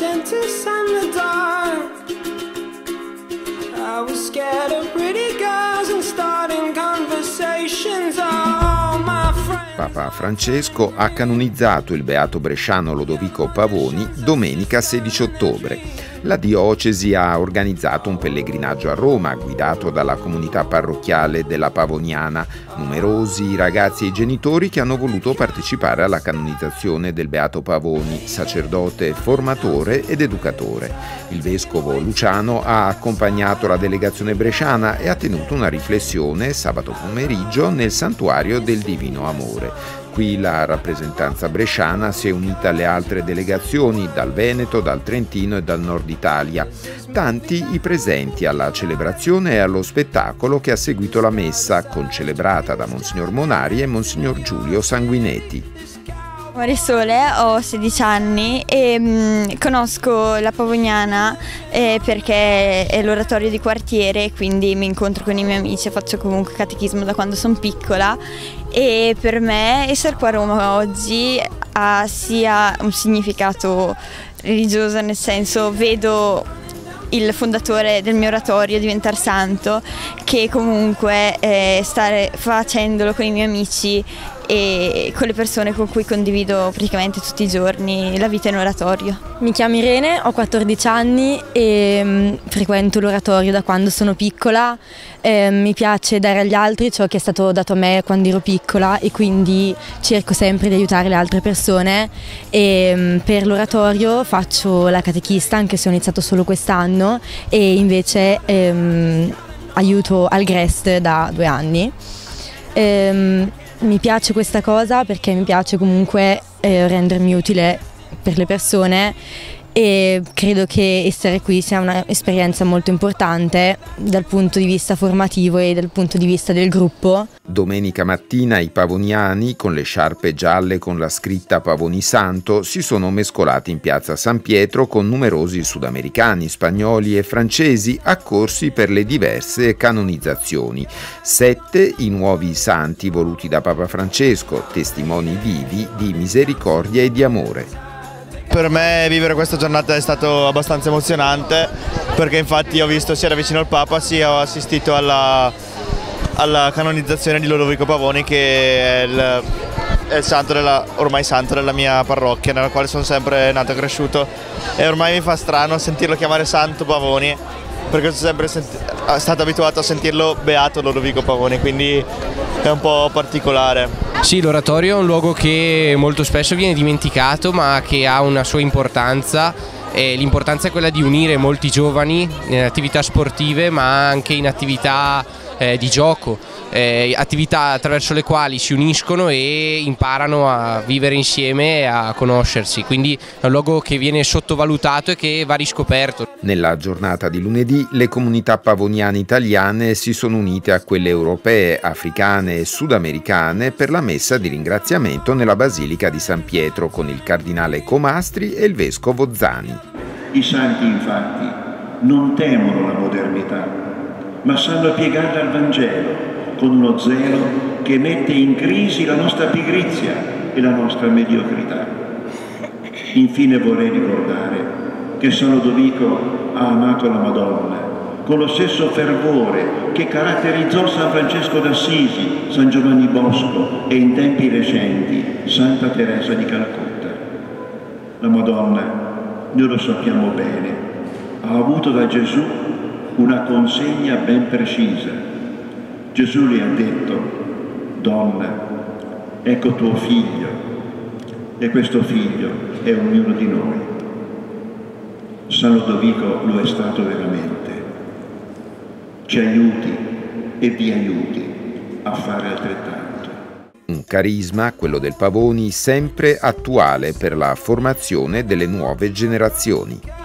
dentist and the dark. I was scared of pretty girls and starting conversations. All my friends. Papa Francesco ha canonizzato il beato bresciano Lodovico Pavoni domenica 16 ottobre. La diocesi ha organizzato un pellegrinaggio a Roma guidato dalla comunità parrocchiale della Pavoniana, numerosi i ragazzi e i genitori che hanno voluto partecipare alla canonizzazione del beato Pavoni, sacerdote, formatore ed educatore. Il vescovo Luciano ha accompagnato la delegazione bresciana e ha tenuto una riflessione sabato pomeriggio nel Santuario del Divino Amore. Qui la rappresentanza bresciana si è unita alle altre delegazioni dal Veneto, dal Trentino e dal Nord Italia. Tanti i presenti alla celebrazione e allo spettacolo che ha seguito la messa, concelebrata da Monsignor Monari e Monsignor Giulio Sanguinetti. Maria Sole, ho 16 anni e conosco la Pavoniana perché è l'oratorio di quartiere, quindi mi incontro con i miei amici e faccio comunque catechismo da quando sono piccola, e per me essere qua a Roma oggi ha sia un significato religioso, nel senso vedo il fondatore del mio oratorio diventare santo, che comunque stare facendolo con i miei amici e con le persone con cui condivido praticamente tutti i giorni la vita in oratorio. Mi chiamo Irene, ho 14 anni e frequento l'oratorio da quando sono piccola. Mi piace dare agli altri ciò che è stato dato a me quando ero piccola e quindi cerco sempre di aiutare le altre persone. Per l'oratorio faccio la catechista, anche se ho iniziato solo quest'anno, e invece aiuto al Grest da 2 anni. Mi piace questa cosa perché mi piace comunque rendermi utile per le persone e credo che essere qui sia un'esperienza molto importante dal punto di vista formativo e dal punto di vista del gruppo. Domenica mattina i pavoniani, con le sciarpe gialle con la scritta Pavoni Santo, si sono mescolati in piazza San Pietro con numerosi sudamericani, spagnoli e francesi accorsi per le diverse canonizzazioni. 7 i nuovi santi voluti da Papa Francesco, testimoni vivi di misericordia e di amore. Per me vivere questa giornata è stato abbastanza emozionante, perché infatti ho visto sia da vicino il Papa sia ho assistito alla canonizzazione di Lodovico Pavoni, che è il santo ormai santo della mia parrocchia, nella quale sono sempre nato e cresciuto, e ormai mi fa strano sentirlo chiamare santo Pavoni, perché sono sempre stato abituato a sentirlo beato Lodovico Pavoni, quindi è un po' particolare. Sì, l'oratorio è un luogo che molto spesso viene dimenticato, ma che ha una sua importanza. L'importanza è quella di unire molti giovani in attività sportive, ma anche in attività di gioco, attività attraverso le quali si uniscono e imparano a vivere insieme e a conoscersi. Quindi è un luogo che viene sottovalutato e che va riscoperto. Nella giornata di lunedì le comunità pavoniane italiane si sono unite a quelle europee, africane e sudamericane per la messa di ringraziamento nella Basilica di San Pietro con il Cardinale Comastri e il Vescovo Zani. I santi infatti non temono la modernità, ma sanno piegarla al Vangelo con uno zelo che mette in crisi la nostra pigrizia e la nostra mediocrità. Infine vorrei ricordare che San Lodovico ha amato la Madonna con lo stesso fervore che caratterizzò San Francesco d'Assisi, San Giovanni Bosco e in tempi recenti Santa Teresa di Calcutta. La Madonna, noi lo sappiamo bene, ha avuto da Gesù una consegna ben precisa. Gesù le ha detto: donna, ecco tuo figlio, e questo figlio è ognuno di noi. San Lodovico lo è stato veramente. Ci aiuti e vi aiuti a fare altrettanto. Un carisma, quello del Pavoni, sempre attuale per la formazione delle nuove generazioni.